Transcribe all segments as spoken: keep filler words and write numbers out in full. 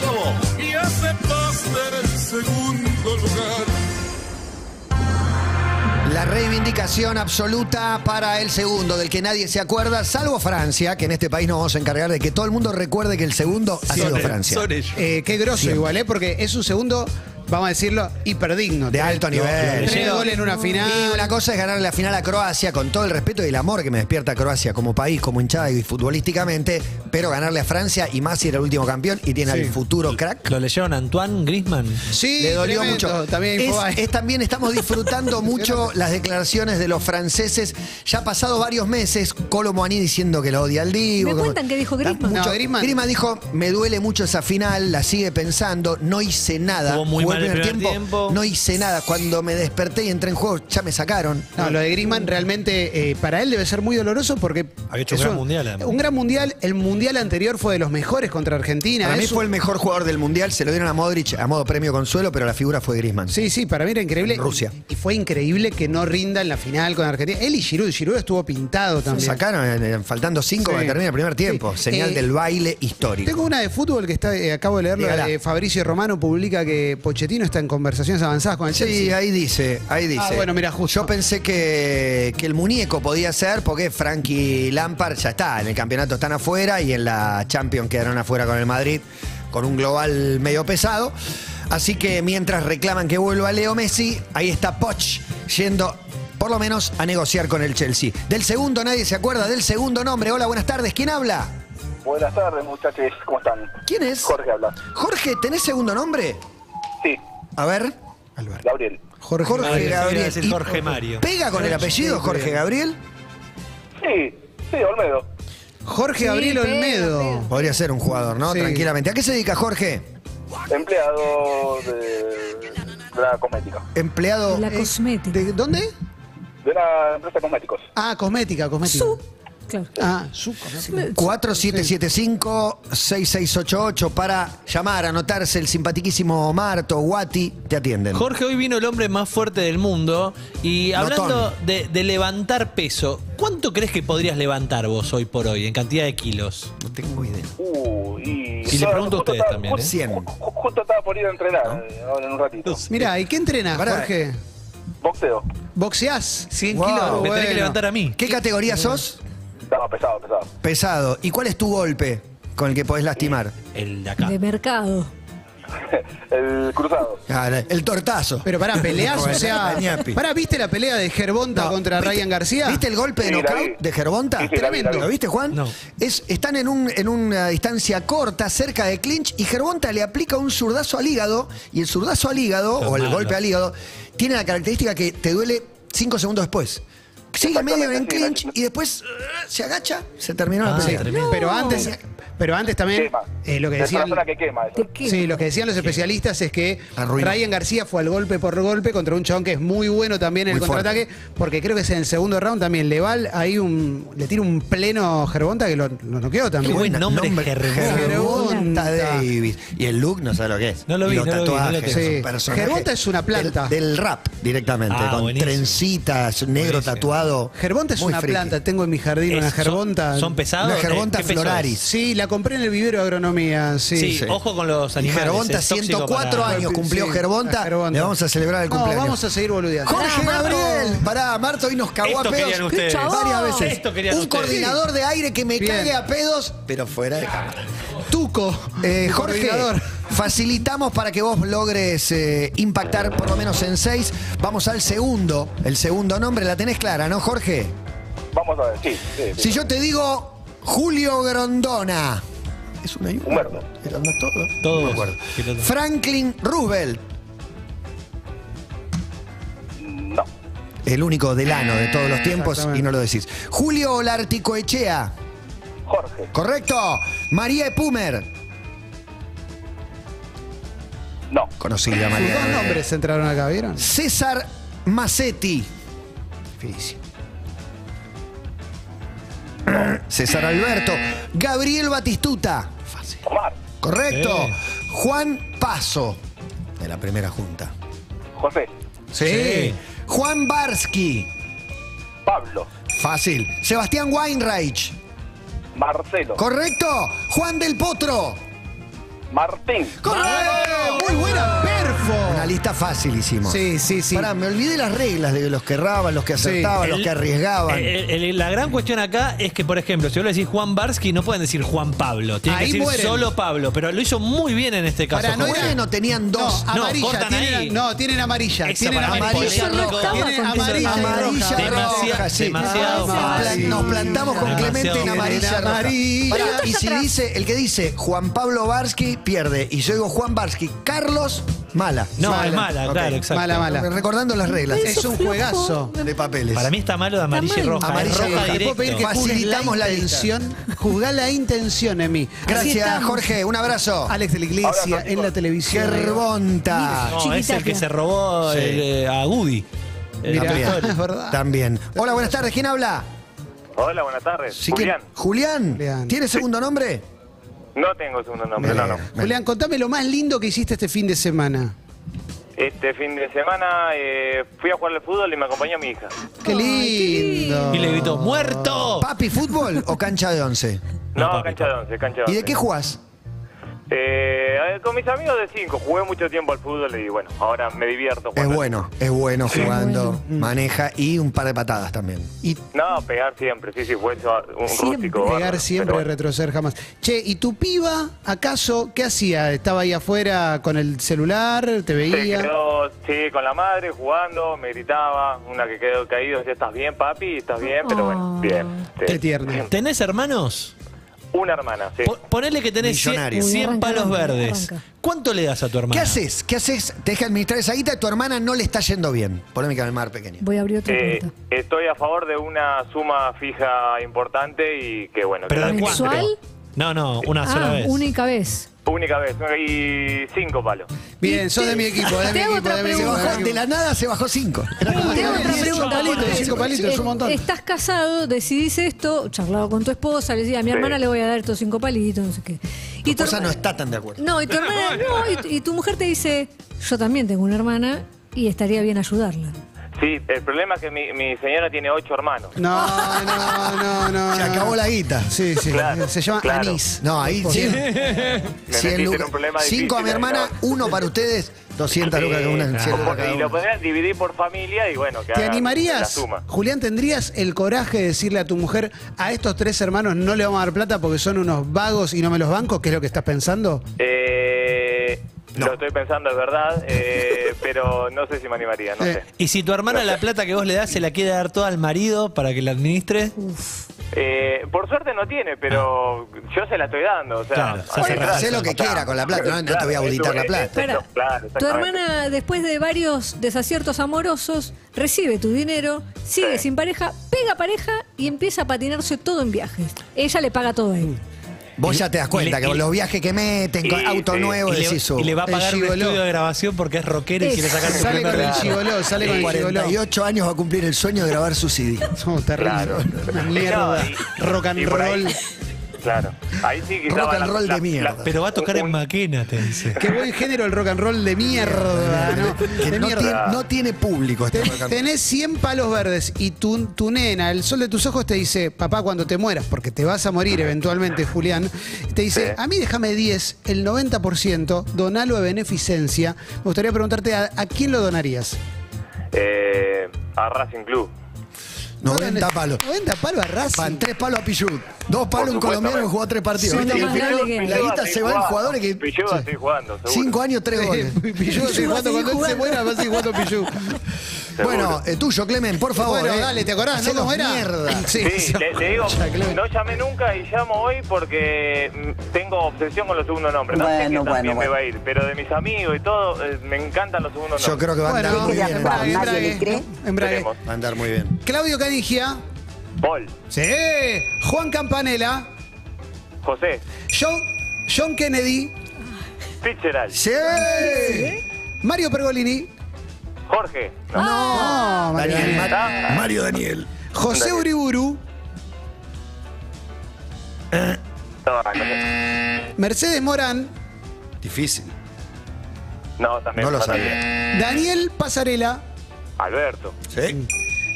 octavo y hace Buster el segundo lugar. La reivindicación absoluta para el segundo, del que nadie se acuerda, salvo Francia, que en este país nos vamos a encargar de que todo el mundo recuerde que el segundo ha sido Francia. Eh, qué grosso siempre. Igual, ¿eh? Porque es un segundo... vamos a decirlo, hiperdigno. De alto nivel. Tres goles en una final. Y una cosa es ganarle la final a Croacia, con todo el respeto y el amor que me despierta Croacia como país, como hinchada y futbolísticamente, pero ganarle a Francia, y más si era el último campeón y tiene sí. al futuro crack. Lo leyeron Antoine Griezmann. Sí, le dolió tremendo, mucho. También, es, es, también estamos disfrutando mucho las declaraciones de los franceses. Ya ha pasado varios meses, Colo Muani diciendo que lo odia al Divo. ¿Me cuentan qué dijo Griezmann? Mucho. No, Griezmann. Griezmann dijo, me duele mucho esa final, la sigue pensando, no hice nada. Hubo muy El primer tiempo, tiempo no hice nada. Cuando me desperté y entré en juego, ya me sacaron. No, lo de Griezmann realmente eh, para él debe ser muy doloroso porque había hecho un gran mundial. Además. Un gran mundial. El mundial anterior fue de los mejores contra Argentina. Para mí fue el mejor jugador del mundial. Se lo dieron a Modric a modo premio consuelo, pero la figura fue Griezmann. Sí, sí, para mí era increíble. En Rusia. Y fue increíble que no rinda en la final con Argentina. Él y Giroud. Giroud estuvo pintado también. Lo sacaron faltando cinco sí. para terminar el primer tiempo. Sí. Señal eh, del baile histórico. Tengo una de fútbol que está, eh, acabo de leerlo. Eh, Fabricio Romano publica que Pochettino está en conversaciones avanzadas con el Chelsea. Sí, ahí dice, ahí dice. Ah, bueno, mira, justo. Yo pensé que, que el muñeco podía ser porque Frankie Lampard ya está. En el campeonato están afuera y en la Champions quedaron afuera con el Madrid con un global medio pesado. Así que mientras reclaman que vuelva Leo Messi, ahí está Poch yendo por lo menos a negociar con el Chelsea. Del segundo nadie se acuerda, del segundo nombre. Hola, buenas tardes. ¿Quién habla? Buenas tardes, muchachos. ¿Cómo están? ¿Quién es? Jorge habla. Jorge, ¿tenés segundo nombre? Sí. A ver. Alberto. Gabriel. Jorge, Jorge Gabriel. Gabriel. Jorge Mario. ¿Pega con el apellido Jorge Gabriel? Sí, sí, Olmedo. Jorge sí, Gabriel Olmedo. Podría ser un jugador, ¿no? Sí. Tranquilamente. ¿A qué se dedica Jorge? Empleado de la cosmética. Empleado de la cosmética. ¿De dónde? De la empresa de cosméticos. Ah, cosmética, cosmética. Su. Claro. Ah, su cuatro siete siete cinco seis seis ocho ocho para llamar, anotarse. El simpaticísimo Marto, Guati, te atienden. Jorge, hoy vino el hombre más fuerte del mundo. Y hablando de, de levantar peso, ¿cuánto crees que podrías levantar vos hoy por hoy en cantidad de kilos? No tengo idea. Uh, y y no, le pregunto a ustedes estaba, también. Justo, ¿eh? Justo estaba por ir a entrenar, ¿no? Ahora en un ratito. Mirá, ¿y qué entrenas, Jorge? Boxeo. ¿Boxeás? cien wow, kilos. Me bueno. tenés que levantar a mí. ¿Qué categoría sos? No, pesado, pesado. Pesado. ¿Y cuál es tu golpe con el que podés lastimar? El de acá. De mercado. El cruzado. Ah, el tortazo. Pero pará, peleas, o sea... Pará, ¿viste la pelea de Gervonta no, contra Ryan García? ¿Viste el golpe sí, de knockout de Gervonta? Sí, sí, tremendo. ¿Lo viste, Juan? No. Es, están en, un, en una distancia corta, cerca de clinch, y Gervonta le aplica un zurdazo al hígado, y el zurdazo al hígado, Pero o el malo. golpe al hígado, tiene la característica que te duele cinco segundos después. Sigue medio en clinch y después uh, se agacha, se terminó ah, la pelea. Sí, no. Pero antes, pero antes también eh, lo que decían, que quema, sí, lo que decían los especialistas es que Arruinó. Ryan García fue al golpe por golpe contra un chabón que es muy bueno también en muy el contraataque, fuerte. Porque creo que es en el segundo round también le va ahí un, le tira un pleno Gervonta que lo, lo noqueó también. Qué buen nombre, nombre Gervonta. Gervonta Davis. Y el look no sabe lo que es. No lo vi, los no tatuajes, lo vi, no lo sí. Gervonta es una planta del, del rap directamente, ah, con buenísimo. trencitas, negro buenísimo. tatuado. Gervonta es Muy una friki. planta, tengo en mi jardín es, una Gervonta. ¿Son, son pesados? Una Gervonta floraris. Sí, la compré en el vivero de agronomía. Sí, sí, sí. Ojo con los animales. Gervonta, ciento cuatro para... años cumplió sí, Gervonta. Gervonta. Le vamos a celebrar el cumpleaños. No, vamos a seguir boludeando. Jorge Marto. Gabriel, pará, Marto hoy nos cagó Esto a pedos varias veces. Esto Un ustedes. coordinador de aire que me Bien. cague a pedos, pero fuera de cámara. Tuco, eh, Jorge, facilitamos para que vos logres eh, impactar por lo menos en seis. Vamos al segundo, el segundo nombre. La tenés clara, ¿no, Jorge? Vamos a ver, sí. sí, sí. Si yo te digo Julio Grondona. ¿Es un ayuda? Humberto. ¿Todo? Todo. No me acuerdo. Franklin Roosevelt. No. El único delano de todos los tiempos y no lo decís. Julio Larticoechea. Jorge. Correcto. María Epumer. No. Conocida María. Dos nombres entraron acá, ¿vieron? César Massetti. Difícil. No. César Alberto. Gabriel Batistuta. Fácil. Omar. Correcto. Eh. Juan Paso. De la primera junta. José. Sí. sí. Juan Barsky. Pablo. Fácil. Sebastián Wainraich. Marcelo. Correcto. Juan del Potro. Martín. ¡Correcto! ¡Muy buena, perfo! Una lista fácil hicimos. Sí, sí, sí. Pará, me olvidé las reglas de los que erraban, los que acertaban, sí, el, los que arriesgaban. El, el, el, la gran cuestión acá es que, por ejemplo, si vos le decís Juan Barsky, no pueden decir Juan Pablo. Tienen ahí que decir mueren. Solo Pablo. Pero lo hizo muy bien en este caso. Para no era, no tenían dos. No, amarilla, cortan tienen, ahí. No, tienen amarilla. Exacto, tienen amarilla. Roja, tienen amarilla, amarilla demasiado, roja, sí. Demasiado fácil. Nos plantamos con Clemente en amarilla roja. Y si dice, el que dice Juan Pablo Barsky, pierde. Y yo digo Juan Barsky, Carlos, mala. No, mala, es mala, okay. Claro, exacto. Mala, mala. Recordando las reglas. Es un juegazo de papeles. Para mí está malo de amarilla y roja. Amarilla roja, roja. Puedo pedir que facilitamos la intención. Juzgá la intención en mí. Gracias, Jorge. Un abrazo. Alex de la Iglesia, ahora, en la televisión. Gervonta. No, Chiquita, es el que se robó sí. el, eh, a Woody. Mirá, es verdad. También. Hola, buenas tardes. ¿Quién habla? Hola, buenas tardes. Sí, Julián. Julián. Julián. ¿Tienes segundo sí. nombre? No tengo segundo nombre, no, no. Julián, contame lo más lindo que hiciste este fin de semana. Este fin de semana eh, fui a jugar al fútbol y me acompañó mi hija. ¡Qué lindo! Y le gritó, ¡muerto! ¿Papi, fútbol o cancha de once? No, no cancha de once, cancha de once. ¿Y de qué jugás? Eh, con mis amigos de cinco. Jugué mucho tiempo al fútbol y bueno, ahora me divierto. Es bueno, es bueno jugando, sí. Maneja y un par de patadas también. Y no, pegar siempre, sí, sí, fue un siempre. Rústico. Pegar barro, siempre, bueno. Retroceder jamás. Che, ¿y tu piba, acaso, qué hacía? ¿Estaba ahí afuera con el celular? ¿Te veía? Se quedó, sí, con la madre, jugando, me gritaba. Una que quedó caído, ya ¿estás bien, papi? ¿Estás bien? Pero bueno, bien. Sí. Qué tierno. ¿Tenés hermanos? Una hermana, sí. Ponele que tenés cien palos verdes. ¿Cuánto le das a tu hermana? ¿Qué haces? ¿Qué haces? Te dejas administrar esa guita, tu hermana no le está yendo bien. Polémica del mar pequeño. Voy a abrir otra eh, pregunta. Estoy a favor de una suma fija importante y que bueno. ¿Pero de mensual? No, no, una ah, sola vez. Única vez. Única vez, y cinco palos. Bien, sos de mi equipo, de mi equipo, de mi equipo. De la nada se bajó cinco. Te hago otra pregunta, cinco palitos, es un montón. Estás casado, decidís esto, charlado con tu esposa, le decís a mi hermana le voy a dar estos cinco palitos, no sé qué. Tu esposa no está tan de acuerdo. No, y tu hermana, no, y tu mujer te dice, yo también tengo una hermana y estaría bien ayudarla. Sí, el problema es que mi, mi señora tiene ocho hermanos. No, no, no, no. Se acabó la guita. Sí, sí. Claro, se llama claro. Anís. No, ahí sí. Cinco a mi hermana, no. Uno para ustedes, doscientas sí, lucas. Una, claro. Y lo podrías dividir por familia y bueno. Que ¿te animarías, la suma. Julián, tendrías el coraje de decirle a tu mujer, a estos tres hermanos no le vamos a dar plata porque son unos vagos y no me los banco? ¿Qué es lo que estás pensando? Eh... No. Lo estoy pensando, es verdad, eh, pero no sé si me animaría, no eh. sé. ¿Y si tu hermana la plata que vos le das se la quiere dar toda al marido para que la administre? Uf. Eh, por suerte no tiene, pero yo se la estoy dando. O sea, claro, o sea, haz lo que quiera claro, con la plata, no, claro, no te voy a auditar la plata. Espera, claro, tu hermana, después de varios desaciertos amorosos, recibe tu dinero, sigue sí. sin pareja, pega pareja y empieza a patinarse todo en viajes. Ella le paga todo a él. Vos ya te das cuenta le, que con los viajes que meten, y, auto y, nuevo, y decís le, y le va a pagar el un estudio de grabación porque es rockero y quiere sacar su primer con el chigoló, sale con el chigoló. cuarenta y ocho años va a cumplir el sueño de grabar su C D. Somos terribles. Mierda. Rock and roll. Claro. Ahí sí quizás. Rock and roll de mierda. Pero va a tocar en Maquena, te dice. Qué buen género el rock and roll de mierda. No tiene público este rock and roll. Tenés cien palos verdes y tu, tu nena, el sol de tus ojos, te dice, papá, cuando te mueras, porque te vas a morir eventualmente, Julián, te dice, a mí déjame diez, el noventa por ciento, donalo a beneficencia. Me gustaría preguntarte, ¿a, a quién lo donarías? Eh, a Racing Club. noventa palos. noventa palos a Racing. tres palos a Pichut. dos palos un colombiano que jugó tres partidos. Sí, sí, Pichu, Pichu, la guita se va en jugadores que. Pichu va a seguir jugando. cinco años, tres goles. Pichu va a seguir jugando. Cuando él se muera, va a seguir jugando Pichu. Bueno, eh, tuyo, Clemen, por favor. Bueno, eh. dale, ¿te acordás? No, no era mierda. Sí, sí le, le digo, no llamé nunca y llamo hoy porque tengo obsesión con los segundos nombres. No bueno, sé que bueno, también bueno. me va a ir, pero de mis amigos y todo, eh, me encantan los segundos nombres. Yo creo que va a andar muy bien. Va a andar muy bien. Claudio Caniggia. Paul. Sí. Juan Campanella. José. John, John Kennedy. Fitzgerald. Sí. ¿Sí? Mario Pergolini. Jorge. No. no. Mario Daniel. Daniel. Mario Daniel. José Daniel. Uriburu. Eh. Mercedes Morán. Difícil. No, también. No lo sabía. Daniel Pasarela. Alberto. Sí.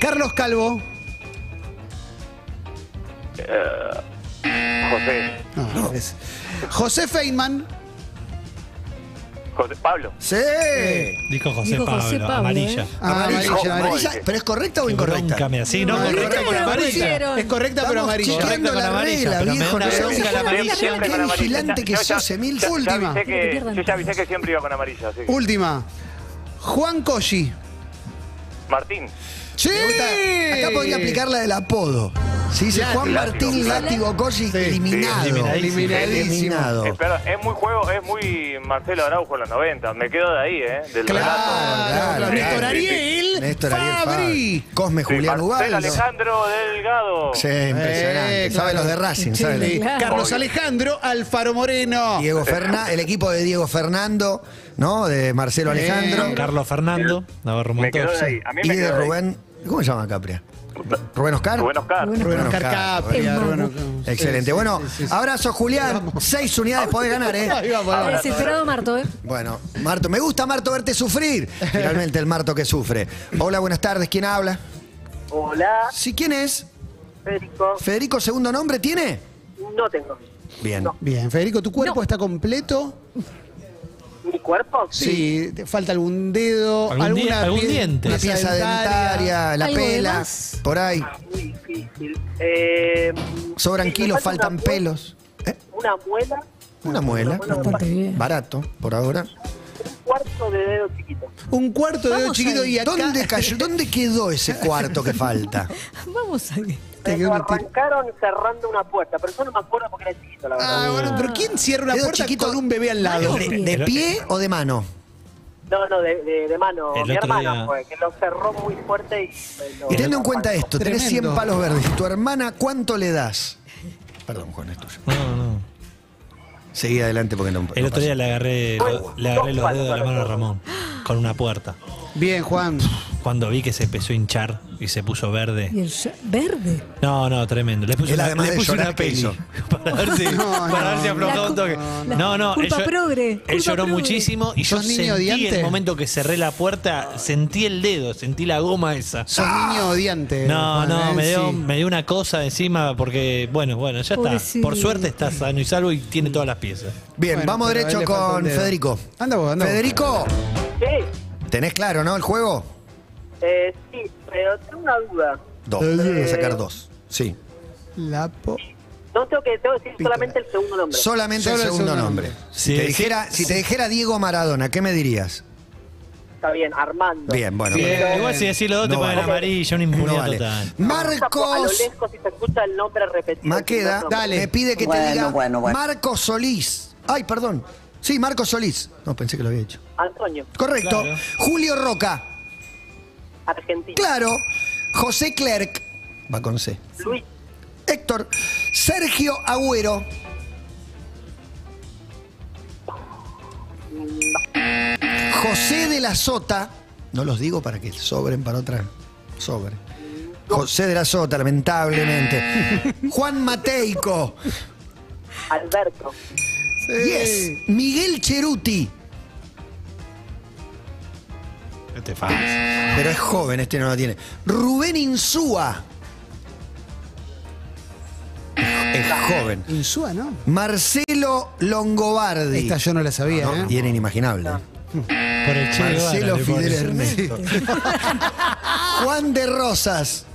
Carlos Calvo. Uh, José. No, no. José Feinman. José Pablo. Sí. Dijo José, Dijo Pablo, José Pablo, amarilla. ¿Eh? Amarilla, amarilla, amarilla. ¿Pero es correcta o incorrecta? Me sí, no, no correcta con amarilla. Es correcta pero amarilla. Correcta con amarilla, viejo. No se usa la amarilla. Qué vigilante que sos, Emil. Última. Yo ya avisé que siempre iba con amarilla. Última. Juan Colli. Martín. Sí. Acá podría aplicar la del apodo. Sí, dice Juan Martín Látigo Colli, sí, eliminado. Sí, eliminadísimo. eliminado. eliminado. Eh, pero es muy juego, es muy Marcelo Araujo en los noventa. Me quedo de ahí, ¿eh? Del claro, relato. Claro, Néstor Ariel, sí, Néstor Ariel Fabri. Cosme sí, Julián Ubaldo. Alejandro Delgado. Sí, impresionante. Eh, sabe los de Racing, sí, sabe sí, claro. Carlos Alejandro Alfaro Moreno. Diego Ferna, el equipo de Diego Fernando, ¿no? De Marcelo eh, Alejandro. Carlos Fernando. Navarro Montoya. Y de Rubén. ¿Cómo se llama Capria? Rubén Oscar. Rubén Oscar. Rubén Oscar Capria. Excelente. Bueno, abrazo, Julián. Seis unidades podés ganar, ¿eh? Desesperado Marto, ¿eh? Bueno, Marto. Me gusta, Marto, verte sufrir. Finalmente el Marto que sufre. Hola, buenas tardes. ¿Quién habla? Hola. ¿Sí, quién es? Federico. ¿Federico segundo nombre tiene? No tengo. Bien. No. Bien. Federico, ¿tu cuerpo no. está completo? ¿Mi cuerpo? Sí, sí, falta algún dedo, ¿Algún alguna algún pie, diente? Una pieza dentaria, la pela, por ahí. Ah, muy difícil. Eh, Sobran kilos, faltan una pelos. ¿Eh? Una muela. Una muela, una muela no, barato, por ahora. Un cuarto de dedo chiquito. Un cuarto de Vamos dedo chiquito ahí. y acá... ¿Dónde, cayó, ¿Dónde quedó ese cuarto que falta? Vamos a ver. Lo arrancaron cerrando una puerta, pero yo no me acuerdo porque era chiquito, la verdad. Ah, bueno, pero ¿quién cierra una puerta chiquito con un bebé al lado? ¿De, de pie o de mano? No, no, de, de, de mano. El Mi hermana día... fue, que lo cerró muy fuerte y... Lo, y teniendo en cuenta esto, tremendo. Tenés cien palos verdes. ¿Tu hermana cuánto le das? Perdón, Juan, es tuyo. No, no. Seguí adelante porque no... El no otro día le agarré, lo, le agarré los dedos de la mano a Ramón con una puerta. Bien, Juan. Cuando vi que se empezó a hinchar y se puso verde. ¿Y el verde? No, no, tremendo. Le puse una, le puse una peli para ver si, no, para no, ver si aflojaba un toque. No, no, no. Culpa él, progre, él culpa lloró progre. muchísimo y yo sentí odiante? en el momento que cerré la puerta, sentí el dedo, sentí la goma esa. Sos ¡Ah! niño odiante. No, no, me dio, sí. me dio una cosa encima porque, bueno, bueno, ya Pobre está. Sí. Por suerte está sano y salvo y tiene todas las piezas. Bien, bueno, vamos derecho con Federico. Anda vos, anda Federico. Sí. ¿Tenés claro, no, el juego? Eh, sí, pero tengo una duda. Dos, eh, tengo que sacar dos, sí. La po... No tengo que, tengo que decir Pito. solamente el segundo nombre. Solamente Solo el segundo, el segundo nombre. nombre. Si, sí, te dijera, sí. si te dijera Diego Maradona, ¿qué me dirías? Está bien, Armando. Bien, bueno. Bien. Pero... Igual si decís los dos no te ponen vale. amarilla, una impunidad no vale. total. Marcos... A lo lejos si se escucha el nombre repetido. Maqueda, dale. Me pide que bueno, te diga bueno, bueno. Marcos Solís. Ay, perdón. Sí, Marcos Solís. No, pensé que lo había hecho. Antonio. Correcto. Claro. Julio Roca. Argentina. Claro. José Clerc. Va con C. Luis. Héctor. Sergio Agüero. No. José de la Sota. No los digo para que sobren para otra. Sobre. No. José de la Sota, lamentablemente. Juan Mateico. Alberto. Sí. Yes. Miguel Cheruti. Este es fácil. Pero es joven, este no lo tiene. Rubén Insúa. Es joven. Insúa, ¿no? Marcelo Longobardi. Esta yo no la sabía, no, ¿eh? Y era inimaginable. No. Por el Che Marcelo Fidel Ernesto. Juan de Rosas.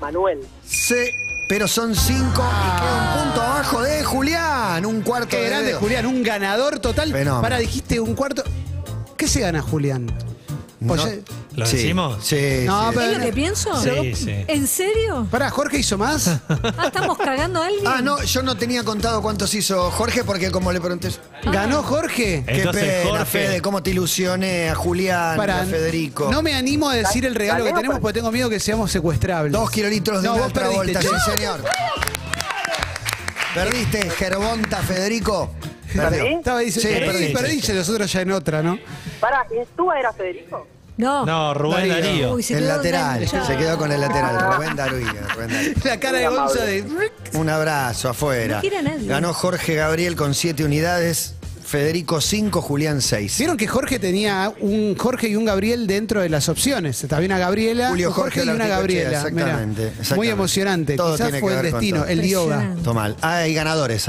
Manuel. Sí. Pero son cinco ah. y queda un punto abajo de Julián. Un cuarto Qué de grande dedo. Julián, un ganador total. Fenómeno. Para, dijiste un cuarto. ¿Qué se gana, Julián? No. ¿Lo sí. decimos? Sí. No, sí. Pero... ¿Es lo que pienso? Sí, sí. ¿En serio? Pará, ¿Jorge hizo más? Ah, estamos cagando a alguien. Ah, no, yo no tenía contado cuántos hizo Jorge porque como le pregunté... Ah. ¿Ganó Jorge? Entonces, Qué pena, Jorge. Fede, cómo te ilusioné a Julián, Pará, a Federico. No me animo a decir el regalo que tenemos porque tengo miedo que seamos secuestrables. Dos kilolitros de no, otra vuelta, sí señor. Perdiste, Gervonta, Federico. Perdió. ¿Sí? Estaba dice, sí, perdí, sí, sí, perdí, sí. Nosotros ya en otra, ¿no? Pará, ¿Insúa era Federico? No, no Rubén Darío. Darío. Uy, el lateral, enganchado. se quedó con el lateral, Rubén Darío. Rubén Darío. La cara de Gonza de... Un abrazo, afuera. No nadie. Ganó Jorge Gabriel con siete unidades, Federico cinco, Julián seis. Vieron que Jorge tenía un Jorge y un Gabriel dentro de las opciones. Está bien a Gabriela, Julio Jorge, Jorge y una Gabriela. Exactamente, exactamente. Muy emocionante. Todo Quizás fue el destino, el yoga. Tomal. Hay ganadores aquí.